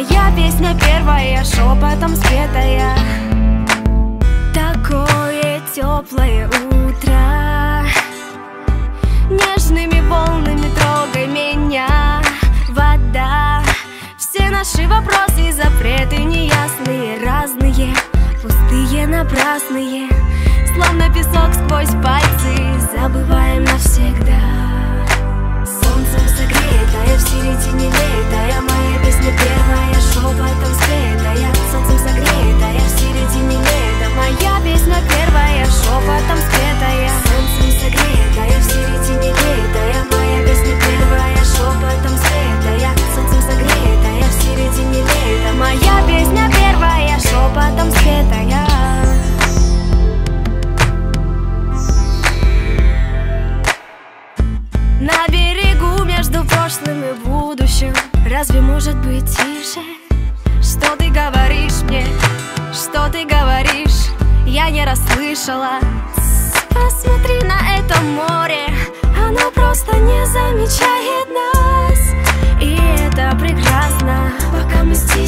моя песня первая, шепотом спетая. Такое теплое утро, нежными волнами трогай меня. Вода, все наши вопросы и запреты неясные, разные, пустые, напрасные, словно песок сквозь пальцы забываем навсегда. Солнцем согретая, в середине летая, моя песня первая, шепотом спетая. Солнцем согретая, в середине лета, моя песня первая, шепотом спетая. Солнцем согретая, в середине летая, моя песня первая, шепотом спетая. Солнцем согретая, в середине лета, моя песня первая, шепотом спетая. На берегу между прошлым и будущим, разве может быть тише? Что ты говоришь мне? Что ты говоришь? Я не расслышала. Посмотри на это море, оно просто не замечает нас. И это прекрасно, пока мы здесь.